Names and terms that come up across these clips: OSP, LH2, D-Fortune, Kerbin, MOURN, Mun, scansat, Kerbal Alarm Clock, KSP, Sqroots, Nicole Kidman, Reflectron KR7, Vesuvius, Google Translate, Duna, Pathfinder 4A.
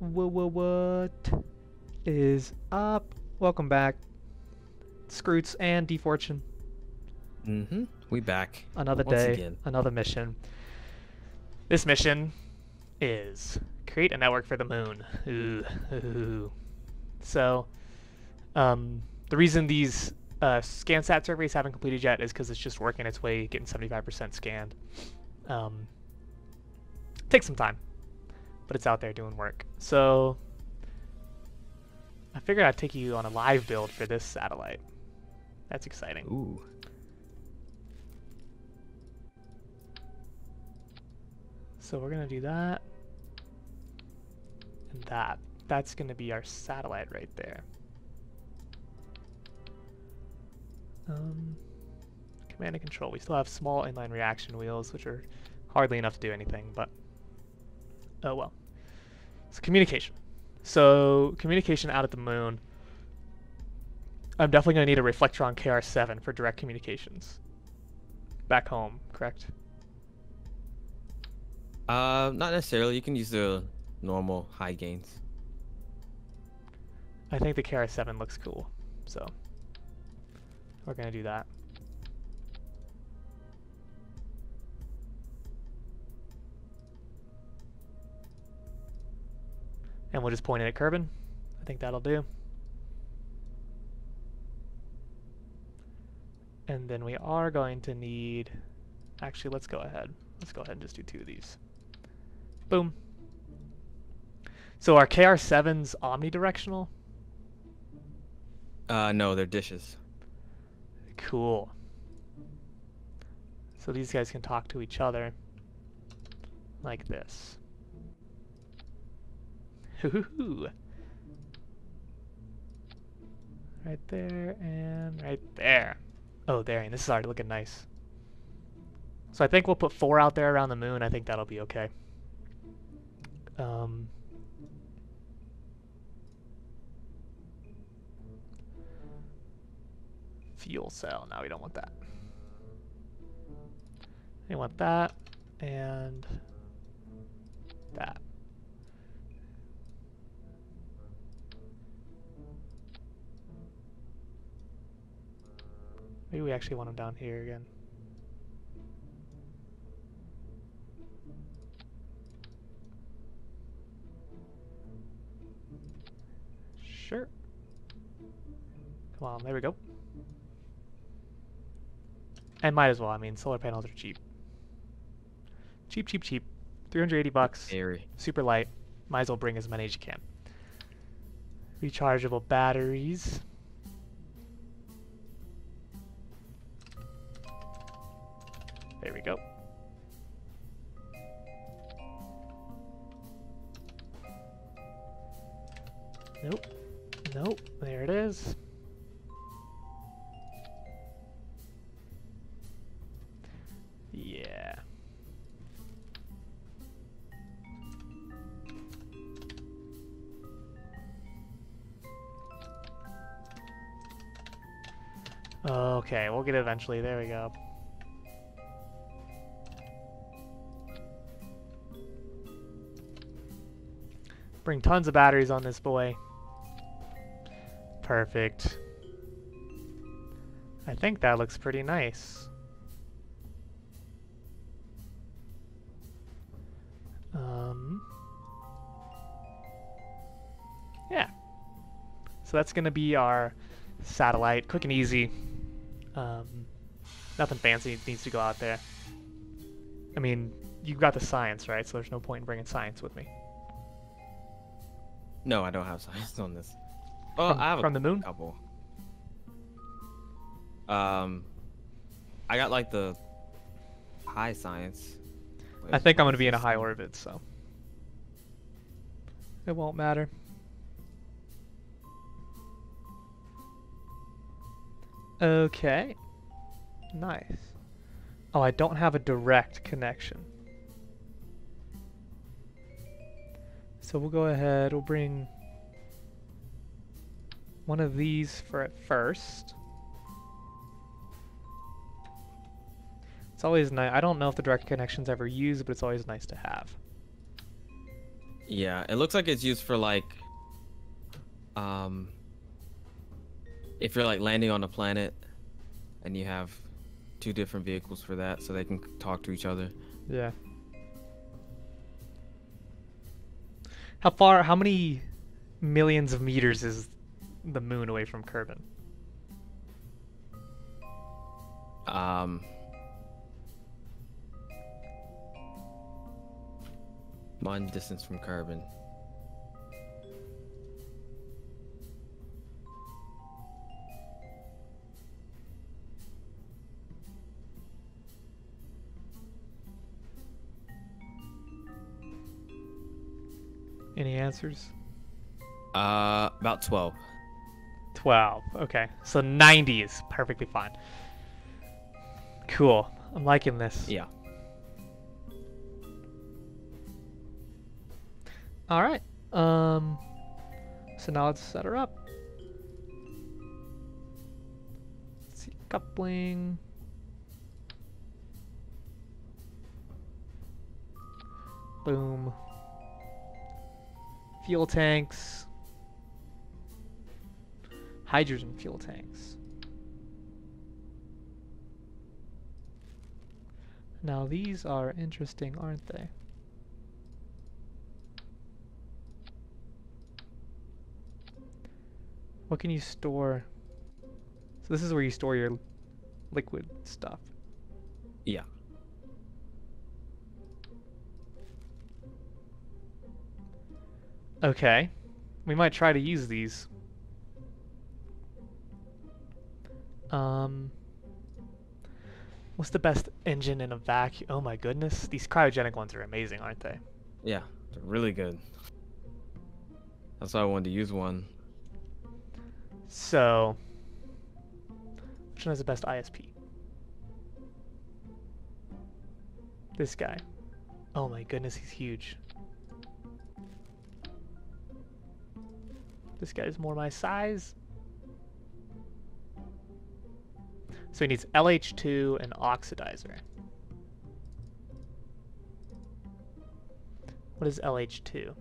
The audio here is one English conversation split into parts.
What is up? Welcome back, Sqroots and D-Fortune. Mm-hmm. We back. Another day, again. Another mission. This mission is create a network for the moon. Ooh. So, the reason these scansat surveys haven't completed yet is because it's just working its way, getting 75% scanned. Takes some time, but it's out there doing work. So I figured I'd take you on a live build for this satellite. That's exciting. Ooh. So we're gonna do that and that. That's gonna be our satellite right there. Command and control. We still have small inline reaction wheels, which are hardly enough to do anything, but oh well. So communication. So communication out at the moon. I'm definitely going to need a Reflectron KR7 for direct communications. Back home, correct? Not necessarily. You can use the normal high gains. I think the KR7 looks cool, so we're going to do that. And we'll just point it at Kerbin. I think that'll do. And then we are going to need... Actually, let's go ahead. Let's go ahead and just do two of these. Boom. So are KR7s omnidirectional? No, they're dishes. Cool. So these guys can talk to each other like this. Right there and right there. Oh, there, and this is already looking nice. So I think we'll put 4 out there around the moon. I think that'll be okay. Fuel cell. No, we don't want that. We want that and that. Maybe we actually want them down here again. Sure. Come on, there we go. And might as well, I mean, solar panels are cheap. Cheap. $380. Scary. Super light. Might as well bring as many as you can. Rechargeable batteries. There we go. Nope. There it is. Yeah. Okay, we'll get it eventually. There we go. Bring tons of batteries on this boy. Perfect. I think that looks pretty nice. Yeah. So that's gonna be our satellite, quick and easy. Nothing fancy needs to go out there. I mean, you've got the science, right? So there's no point in bringing science with me. No, I don't have science on this. Oh, I have a couple. I got like the high science. I think I'm gonna be in a high orbit, so it won't matter. Okay. Nice. Oh, I don't have a direct connection. So we'll go ahead, we'll bring one of these for at first. It's always nice. I don't know if the direct connection's ever used, but it's always nice to have. Yeah, it looks like it's used for like, if you're like landing on a planet and you have two different vehicles for that, so they can talk to each other. Yeah. How far, how many millions of meters is the moon away from Kerbin? Mun distance from Kerbin. Any answers? About 12. 12. Okay, so 90 is perfectly fine. Cool. I'm liking this. Yeah. All right. So now let's set her up. Let's see, coupling. Boom. Fuel tanks. Hydrogen fuel tanks. Now these are interesting, aren't they? What can you store? So this is where you store your liquid stuff. Yeah. Okay. We might try to use these. What's the best engine in a vacuum? Oh my goodness. These cryogenic ones are amazing, aren't they? Yeah, they're really good. That's why I wanted to use one. So, which one has the best ISP? This guy. Oh my goodness, he's huge. This guy is more my size. So he needs LH2 and oxidizer. What is LH2?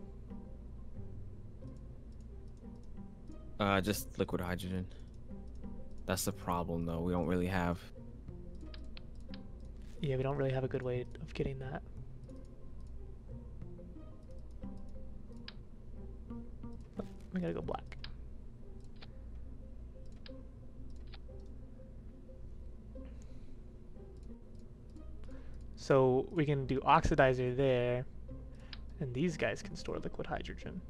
Just liquid hydrogen. That's the problem, though. We don't really have... Yeah, we don't really have a good way of getting that. Oh, we gotta go black. So we can do oxidizer there, and these guys can store liquid hydrogen.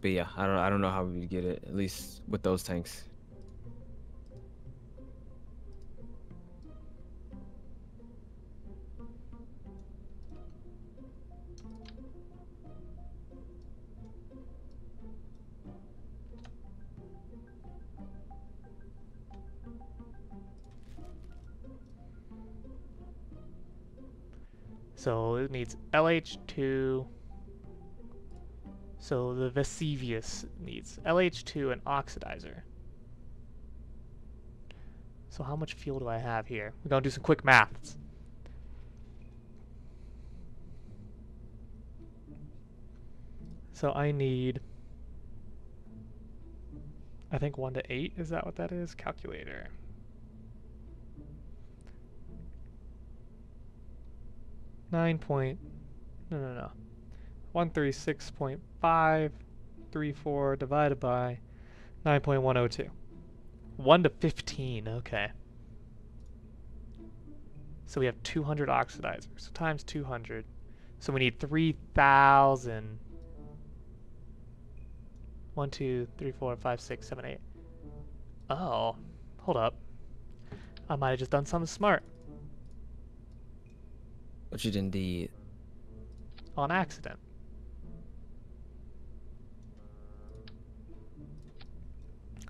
But yeah, I don't know how we would get it, at least with those tanks. So it needs LH2, so the Vesuvius needs LH2 and oxidizer. So how much fuel do I have here? We're gonna do some quick maths. So I need, I think 1 to 8, is that what that is? Calculator. No. 136.534 divided by 9.102. 1 to 15. Okay. So we have 200 oxidizers. So times 200. So we need 3,000. 1, 2, 3, 4, 5, 6, 7, 8. Oh, hold up. I might have just done something smart. Which you didn't do on accident.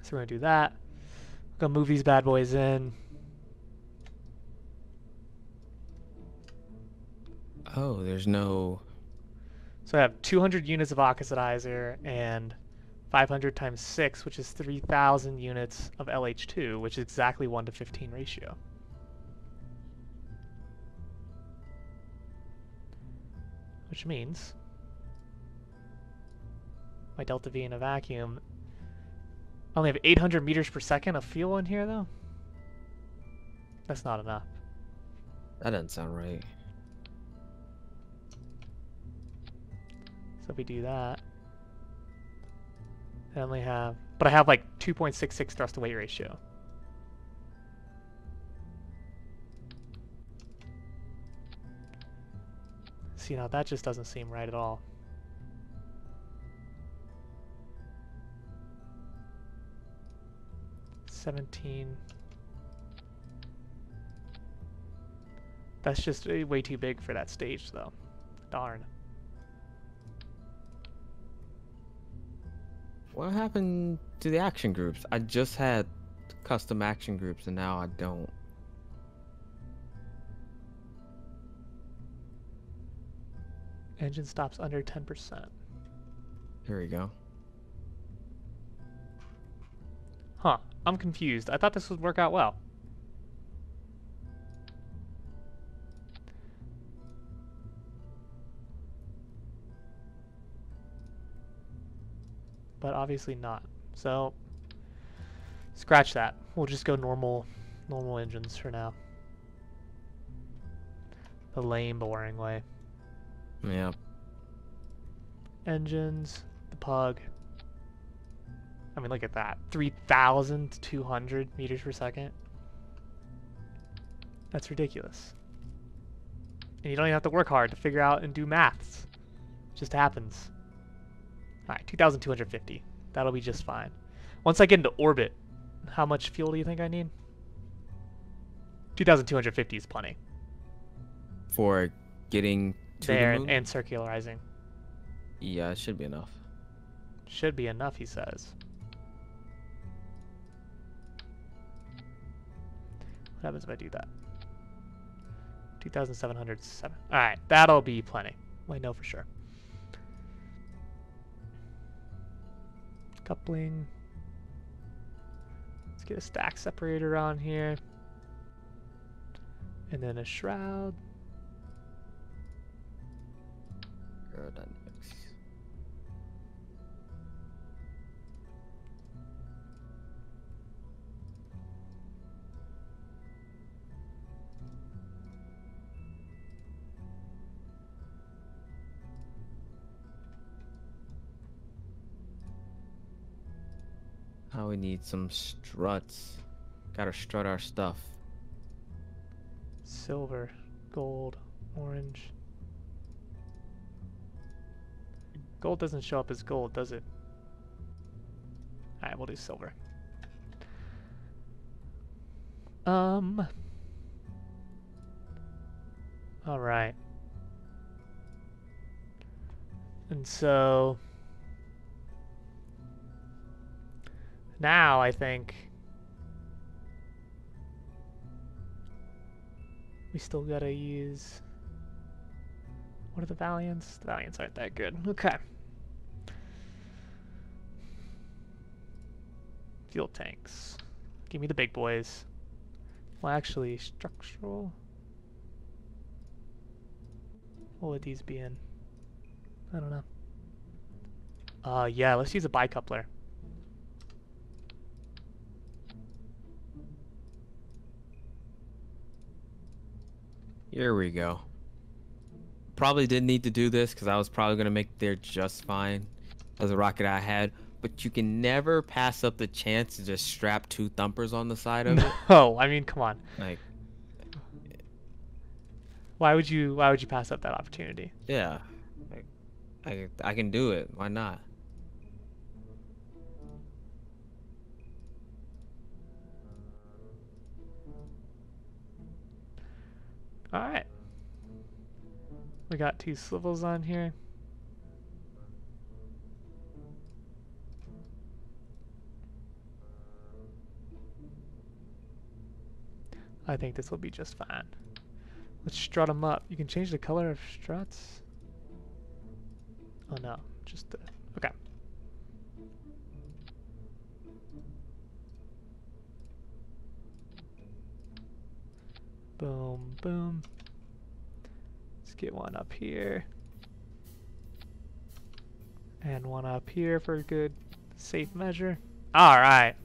So we're gonna do that. We're gonna move these bad boys in. Oh, there's no. So I have 200 units of oxidizer and 500 times 6, which is 3,000 units of LH2, which is exactly 1 to 15 ratio. Which means my delta V in a vacuum. I only have 800 meters per second of fuel in here, though. That's not enough. That doesn't sound right. So if we do that, I only have, but I have like 2.66 thrust to weight ratio. See, now that just doesn't seem right at all. That's just way too big for that stage, though. Darn. What happened to the action groups? I just had custom action groups and now I don't. Engine stops under 10%. Here we go. Huh, I'm confused. I thought this would work out well. But obviously not. So scratch that. We'll just go normal engines for now. The lame, boring way. Yeah. Engines, the pug. I mean, look at that. 3,200 meters per second. That's ridiculous. And you don't even have to work hard to figure out and do maths. It just happens. Alright, 2,250. That'll be just fine. Once I get into orbit, how much fuel do you think I need? 2,250 is plenty. For getting to there the moon? And circularizing. Yeah, it should be enough. Should be enough, he says. What happens if I do that? 2,707. Alright, that'll be plenty. I know for sure. Coupling. Let's get a stack separator on here. And then a shroud. Aerodynamics. Now we need some struts. Gotta strut our stuff. Silver, gold, orange. Gold doesn't show up as gold, does it? Alright, we'll do silver. Alright. And so now I think we still gotta use, what are the Valiants? The Valiants aren't that good. Okay. Fuel tanks. Give me the big boys. Well, actually, structural. What would these be in? I don't know. Yeah, let's use a bicoupler. Here we go. Probably didn't need to do this because I was probably going to make there just fine as a rocket I had, but you can never pass up the chance to just strap two thumpers on the side of it. No, I mean, come on. Like, why would you pass up that opportunity? Yeah. I can do it. Why not? Alright. We got two swivels on here. I think this will be just fine. Let's strut them up. You can change the color of struts. Oh no, just the... Okay. Boom, boom. Let's get one up here. And one up here for a good safe measure. Alright.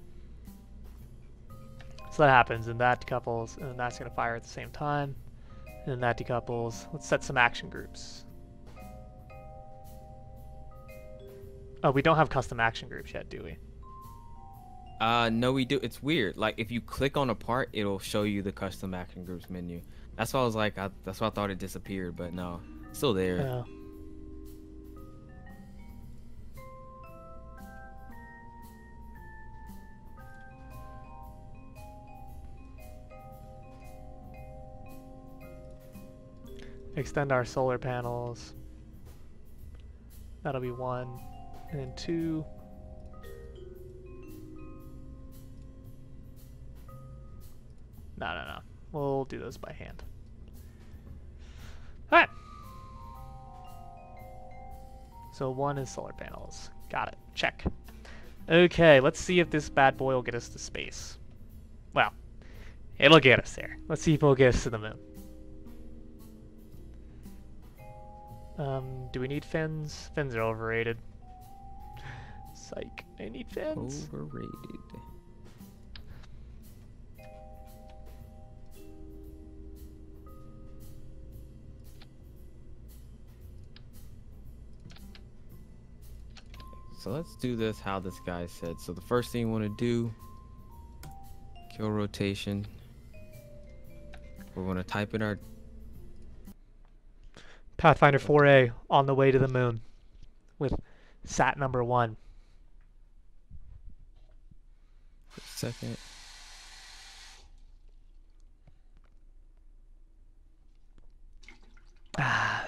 So that happens, and that decouples, and that's going to fire at the same time. And that decouples. Let's set some action groups. Oh, we don't have custom action groups yet, do we? No, we do. It's weird. Like, if you click on a part, it'll show you the custom action groups menu. That's why I was like, that's why I thought it disappeared, but no, it's still there. Yeah. Extend our solar panels. That'll be one, and then two. No. We'll do those by hand. All right. So one is solar panels. Got it. Check. Okay, let's see if this bad boy will get us to space. Well, it'll get us there. Let's see if it'll get us to the moon. Do we need fins? Fins are overrated. Psych. I need fins. Overrated. So let's do this how this guy said. So the first thing you want to do, kill rotation. We're going to type in our Pathfinder 4A on the way to the moon with sat number 1. Second.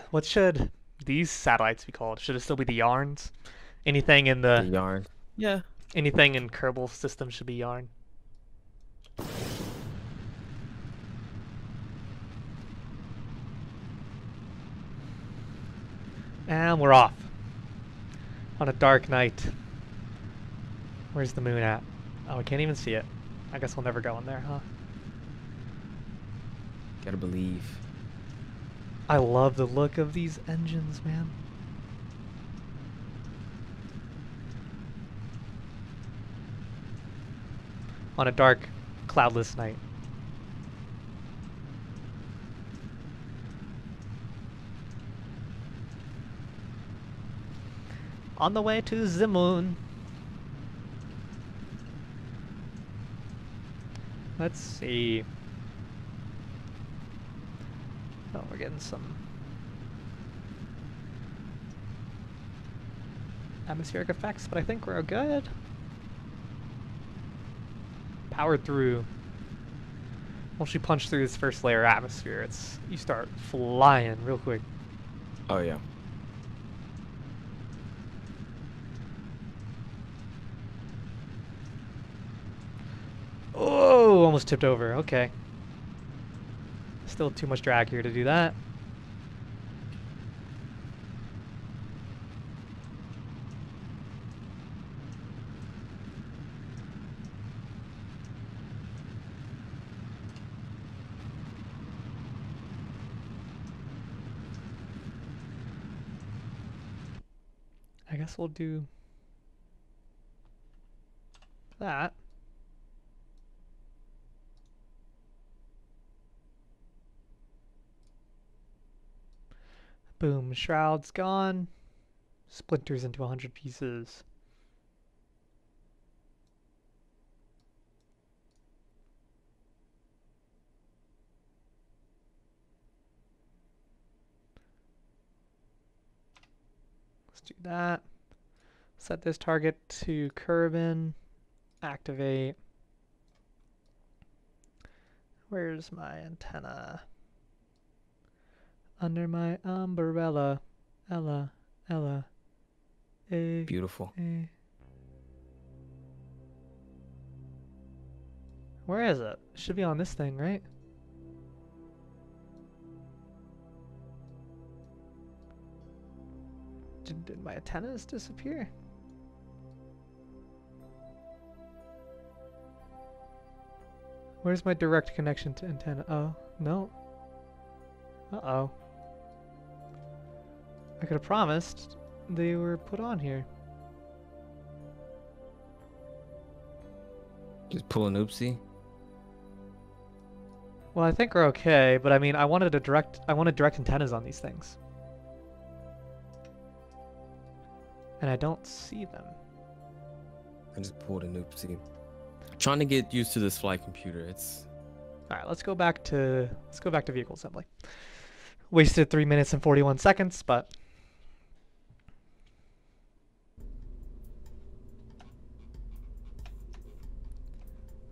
What should these satellites be called? Should it still be the Yarns? Anything in the Yarn? Yeah. Anything in Kerbal system should be Yarn. And we're off on a dark night. Where's the moon at? Oh, I can't even see it. I guess we'll never go in there, huh? Gotta believe. I love the look of these engines, man. On a dark, cloudless night. On the way to the moon. Let's see. Oh, we're getting some atmospheric effects, but I think we're good. Powered through. Once you punch through this first layer of atmosphere, you start flying real quick. Oh yeah. Almost tipped over. Okay. Still too much drag here to do that. I guess we'll do that. Boom, shroud's gone. Splinters into 100 pieces. Let's do that. Set this target to Kerbin. Activate. Where's my antenna? Under my umbrella, Ella, Ella. A, beautiful. A. Where is it? Should be on this thing, right? Did my antennas disappear? Where's my direct connection to antenna? Oh, no. Uh-oh. I could have promised they were put on here. Just pull an oopsie? Well, I think we're okay, but I mean, I wanted direct antennas on these things. And I don't see them. I just pulled an oopsie. Trying to get used to this flight computer. It's all right. Let's go back to vehicle assembly. Wasted 3 minutes and 41 seconds, but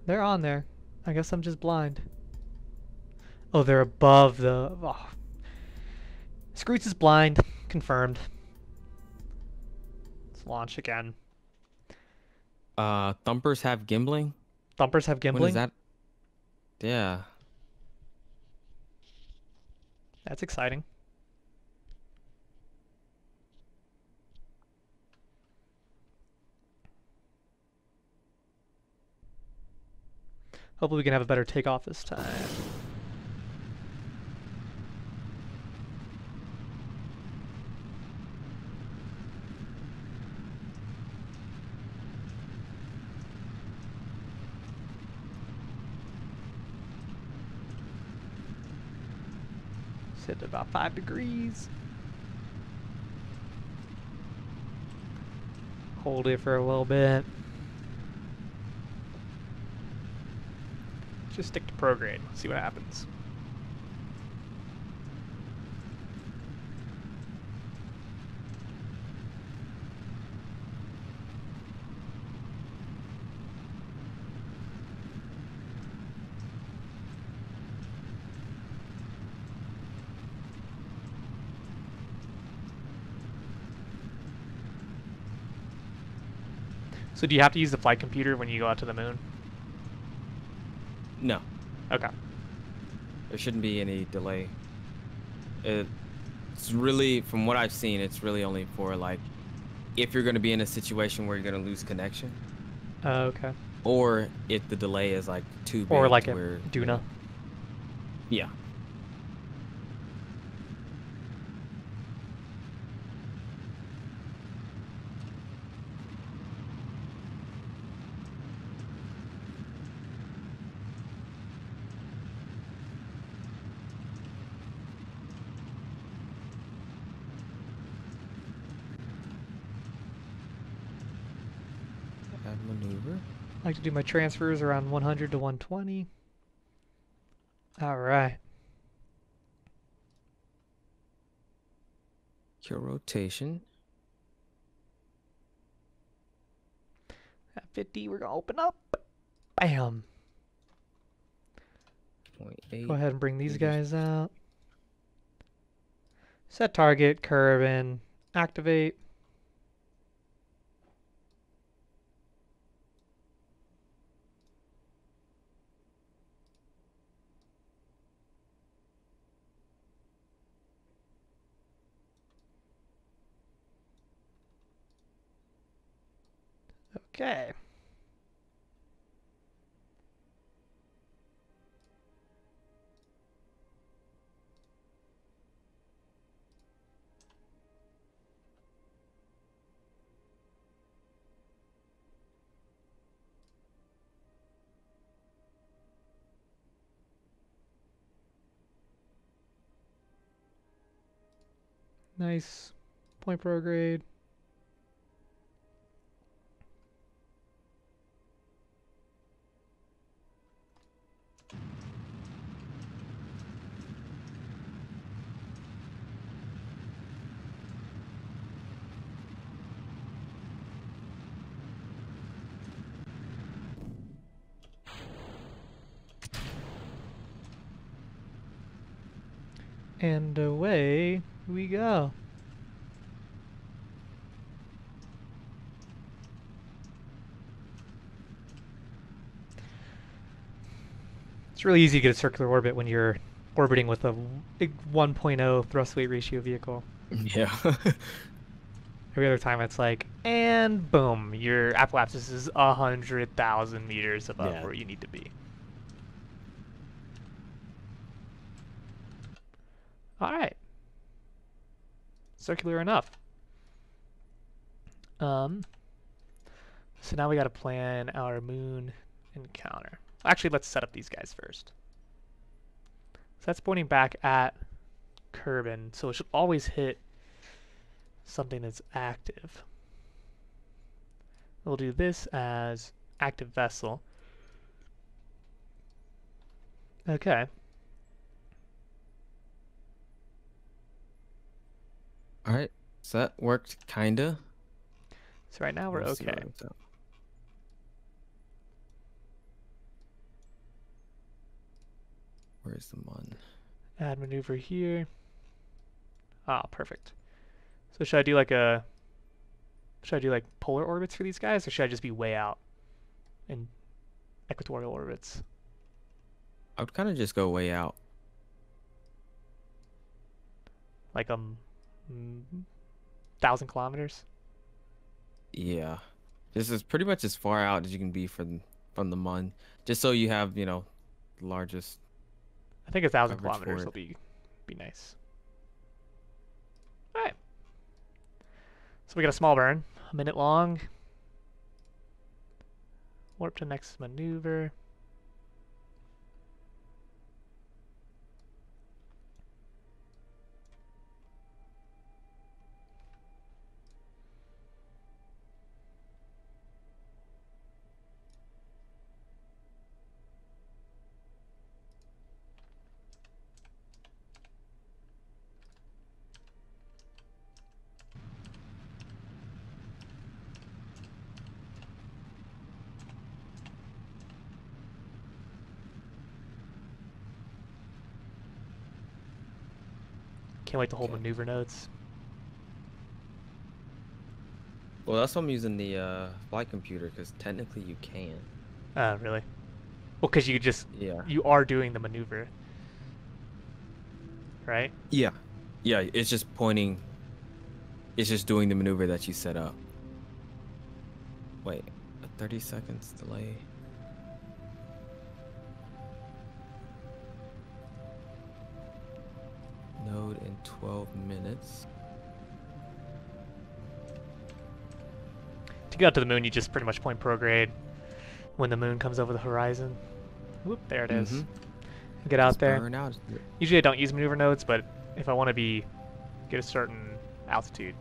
they're on there. I guess I'm just blind. Oh, they're above the. Oh. Sqroots is blind. Confirmed. Let's launch again. Thumpers have gimbling? Thumpers have gimbling? What is that? Yeah. That's exciting. Hopefully we can have a better takeoff this time. Hit about 5 degrees. Hold it for a little bit. Just stick to prograde. See what happens. So do you have to use the flight computer when you go out to the moon? No. Okay. There shouldn't be any delay. It's really, from what I've seen, it's really only for like, if you're going to be in a situation where you're going to lose connection. Okay. Or if the delay is like too big. Or like a Duna. Yeah. To do my transfers around 100 to 120. All right. Your rotation. At 50, we're gonna open up. Bam. 0.8. Go ahead and bring these guys out. Set target, Kerbin, activate. Okay. Nice point prograde. And away we go. It's really easy to get a circular orbit when you're orbiting with a 1.0 thrust-weight ratio vehicle. Yeah. Every other time it's like, and boom, your apoapsis is 100,000 meters above where you need to be. Alright. Circular enough. So now we got to plan our moon encounter. Actually, let's set up these guys first. So that's pointing back at Kerbin, so it should always hit something that's active. We'll do this as active vessel. Okay. All right, so that worked kinda. So right now we're okay. Where's the one? Add maneuver here. Ah, perfect. So should I do like a? Should I do like polar orbits for these guys, or should I just be way out in equatorial orbits? I would kind of just go way out. Like 1,000 kilometers. Yeah, this is pretty much as far out as you can be from the Mun, just so you have, you know, the largest. I think 1,000 kilometers will be nice. All right. So we got a small burn, 1 minute long. Warp to next maneuver. Can't wait to hold maneuver notes. Well, that's why I'm using the flight computer, because technically you can. Really? Well, because you just you are doing the maneuver, right? Yeah, yeah. It's just pointing. It's just doing the maneuver that you set up. Wait, a 30 seconds delay. Node in 12 minutes. To get out to the moon, you just pretty much point prograde when the moon comes over the horizon. Whoop, there it is. Get out there. Out. Usually I don't use maneuver nodes, but if I want to get a certain altitude,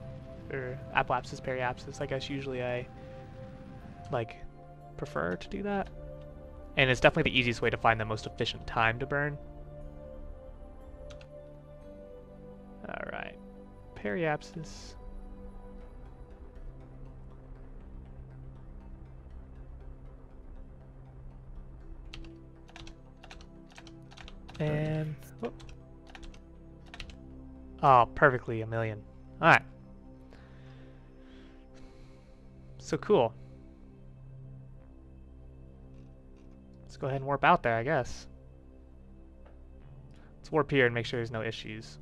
or apoapsis, periapsis, I guess usually I prefer to do that. And it's definitely the easiest way to find the most efficient time to burn. Alright, periapsis. And... whoop. Oh, perfectly, 1,000,000. Alright. So cool. Let's go ahead and warp out there, I guess. Let's warp here and make sure there's no issues.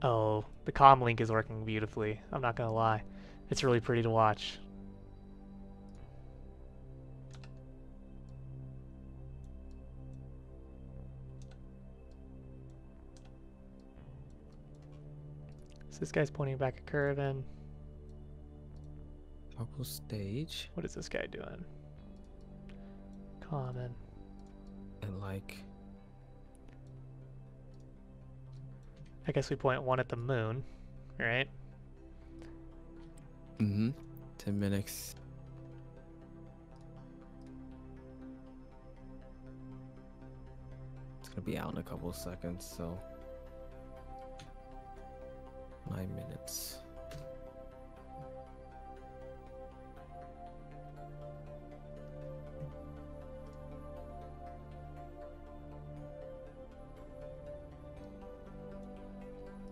Oh, the comm link is working beautifully. I'm not gonna lie. It's really pretty to watch. So this guy's pointing back at Kerbin. Toggle stage. What is this guy doing? Common. And like... I guess we point one at the moon, right? Mm-hmm. 10 minutes. It's gonna be out in a couple of seconds, so 9 minutes.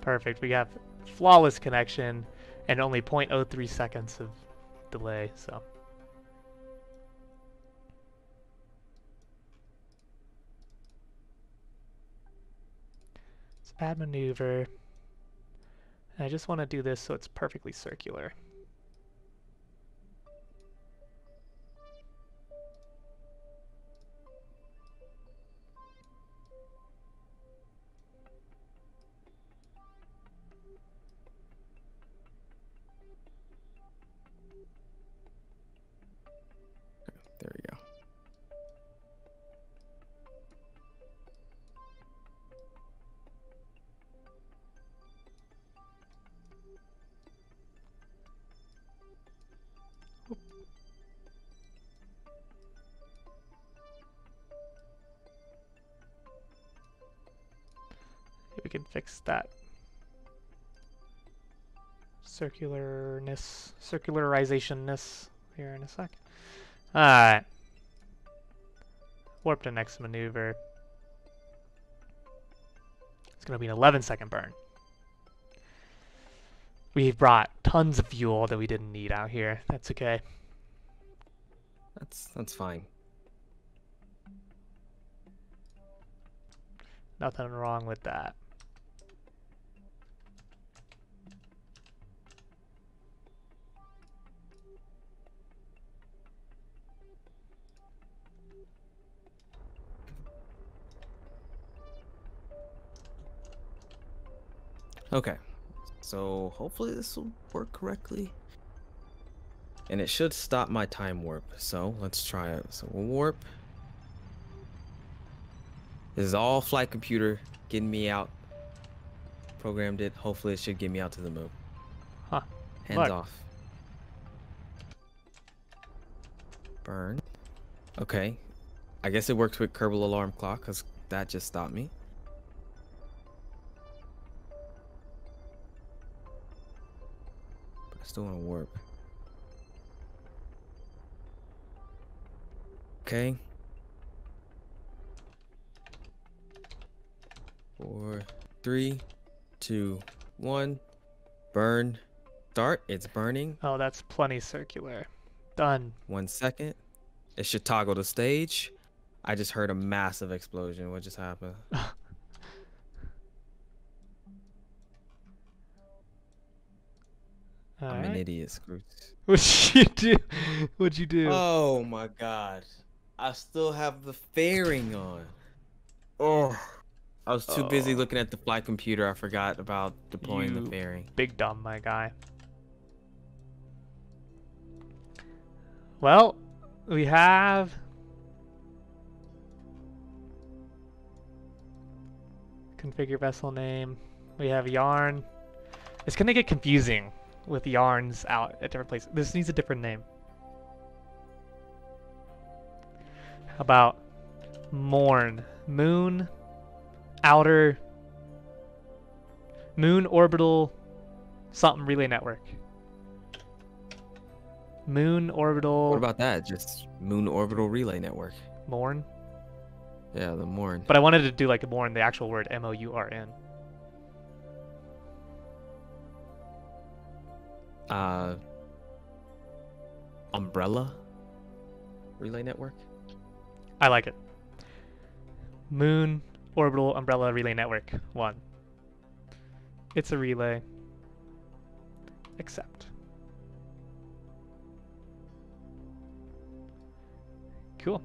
Perfect. We have flawless connection and only 0.03 seconds of delay, so. Let's add maneuver. And I just want to do this so it's perfectly circular. There we go. We can fix that circularization-ness here in a sec. Alright. Warp to next maneuver. It's going to be an 11-second burn. We've brought tons of fuel that we didn't need out here. That's okay. That's fine. Nothing wrong with that. Okay, so hopefully this will work correctly. And it should stop my time warp, so let's try it. So we'll warp. This is all flight computer getting me out. Programmed it, hopefully it should get me out to the moon. Huh. Hands Look. Off. Burn. Okay, I guess it works with Kerbal Alarm Clock because that just stopped me. Still want to warp. Okay. 4, 3, 2, 1. Burn. Start. It's burning. Oh, that's plenty circular. Done. 1 second. It should toggle the stage. I just heard a massive explosion. What just happened? I'm an idiot, Sqroots. What'd you do? What'd you do? Oh my god. I still have the fairing on. Oh. I was too busy looking at the flight computer. I forgot about deploying the fairing. Big dumb, my guy. Well, we have... Configure vessel name. We have yarn. It's going to get confusing with yarns out at different places. This needs a different name. How about MOURN? Moon outer moon orbital something relay network. Moon orbital. What about that? Just moon orbital relay network. MOURN? Yeah, the MOURN. But I wanted to do like MOURN, the actual word MOURN. Umbrella relay network. I like it. Moon orbital umbrella relay network 1. It's a relay. Accept. Cool.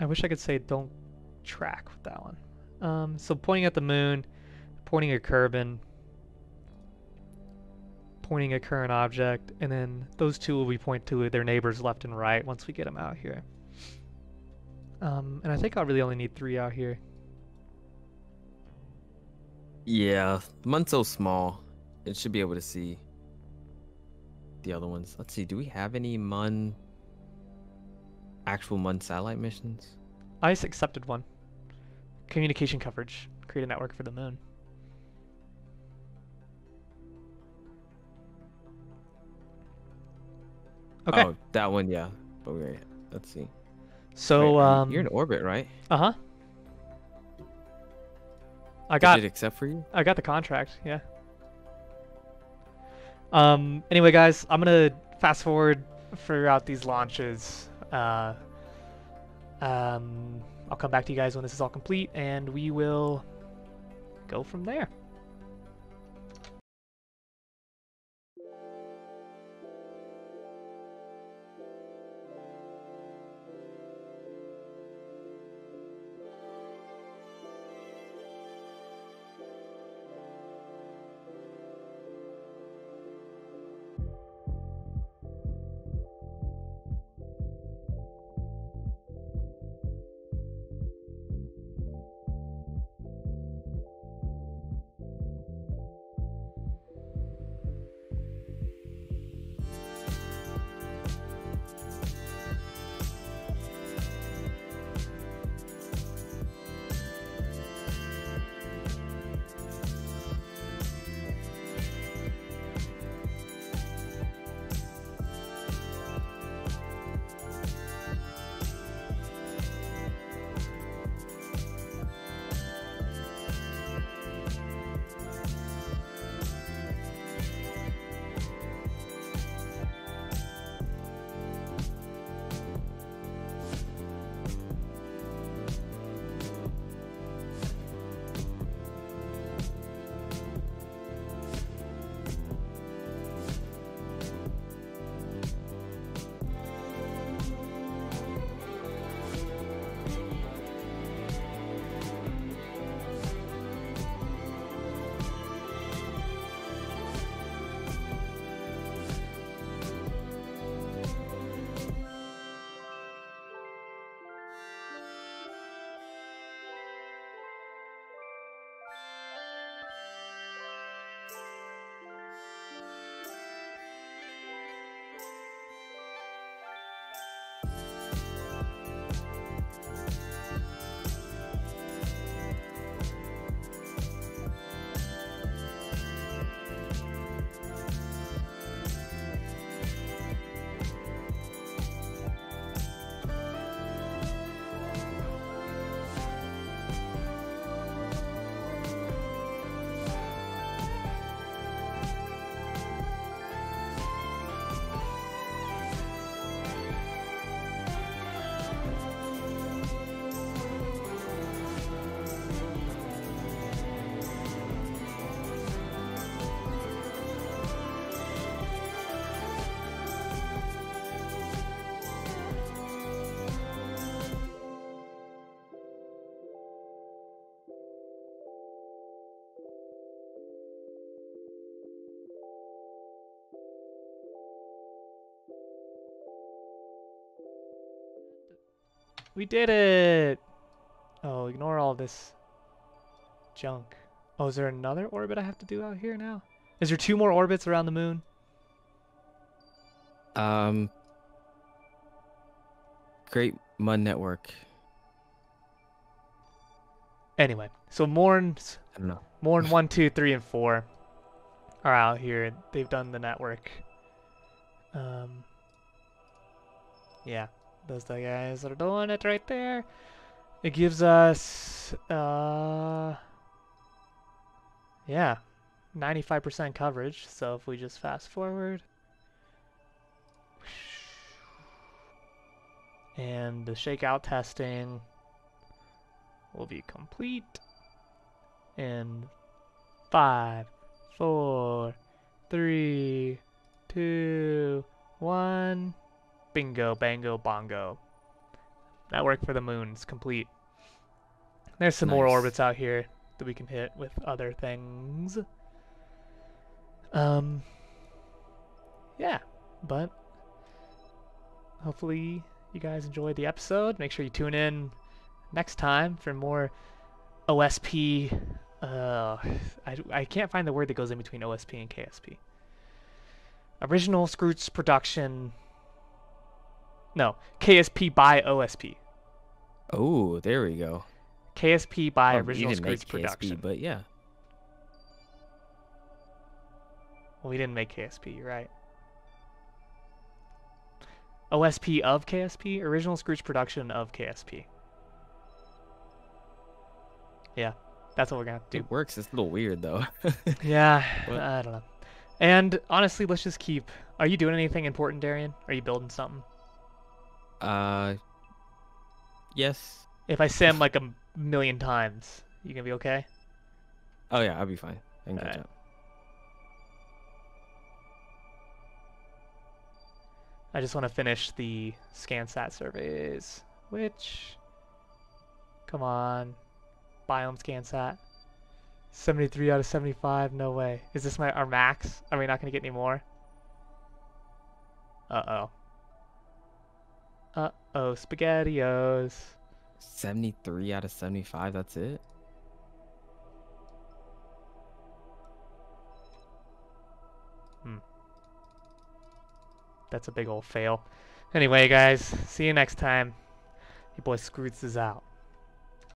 I wish I could say don't track with that one. So pointing at the moon, pointing at Kerbin, pointing at current object, and then those two will be point to their neighbors left and right once we get them out here. And I think I really only need 3 out here. Yeah, the one's so small, it should be able to see the other ones. Let's see, do we have any MUN? Actual MUN satellite missions? ICE accepted one. Communication coverage. Create a network for the moon. Okay. Oh, that one, yeah. But wait, let's see. So, you're in orbit, right? Uh-huh. Did it accept for you? I got the contract, yeah. Anyway, guys, I'm going to fast forward throughout these launches. I'll come back to you guys when this is all complete, and we will go from there. We did it! Oh, ignore all this junk. Oh, is there another orbit I have to do out here now? Is there 2 more orbits around the moon? Great Mun Network. Anyway, so MOURNs, I don't know. MOURN 1, 2, 3, and 4 are out here. They've done the network. Yeah, those the guys are doing it right there. It gives us, yeah, 95% coverage. So if we just fast forward. And the shakeout testing will be complete in 5, 4, 3, 2, 1. Bingo, bango, bongo. Network for the moon's complete. There's some more orbits out here that we can hit with other things. Yeah, but hopefully you guys enjoyed the episode. Make sure you tune in next time for more OSP. I can't find the word that goes in between OSP and KSP. Original Sqroots production. No, KSP by OSP. Oh, there we go. KSP by original Sqroots production. But yeah. Well, we didn't make KSP, you're right. OSP of KSP, original Sqroots production of KSP. Yeah, that's what we're gonna have to do. It works. It's a little weird though. Yeah, but I don't know. And honestly, let's just keep. Are you doing anything important, Darian? Are you building something? Yes. If I sim like 1,000,000 times, you gonna be okay? Oh yeah, I'll be fine. I can catch up. I just want to finish the scansat surveys, which, come on, biome scansat, 73 out of 75, no way. Is this our max? Are we not going to get any more? Uh-oh. Uh-oh, SpaghettiOs. 73 out of 75, that's it? That's a big old fail. Anyway, guys, see you next time. Your boy Sqroots is out.